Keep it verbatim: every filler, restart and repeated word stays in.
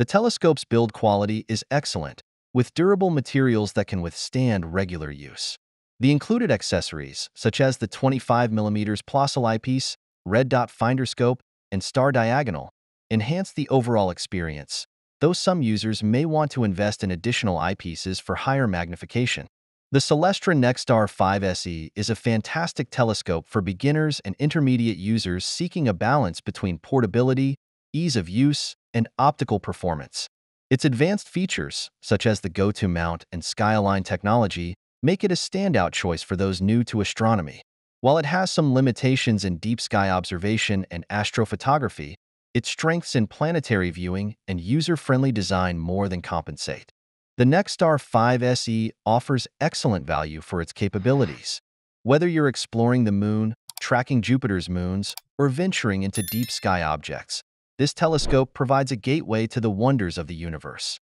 The telescope's build quality is excellent, with durable materials that can withstand regular use. The included accessories, such as the twenty-five millimeter Plössl eyepiece, red dot finder scope, and star diagonal, enhance the overall experience, though some users may want to invest in additional eyepieces for higher magnification. The Celestron NexStar five S E is a fantastic telescope for beginners and intermediate users seeking a balance between portability, ease of use, and optical performance. Its advanced features, such as the GoTo mount and SkyAlign technology, make it a standout choice for those new to astronomy. While it has some limitations in deep sky observation and astrophotography, its strengths in planetary viewing and user-friendly design more than compensate. The NexStar five S E offers excellent value for its capabilities. Whether you're exploring the moon, tracking Jupiter's moons, or venturing into deep sky objects, this telescope provides a gateway to the wonders of the universe.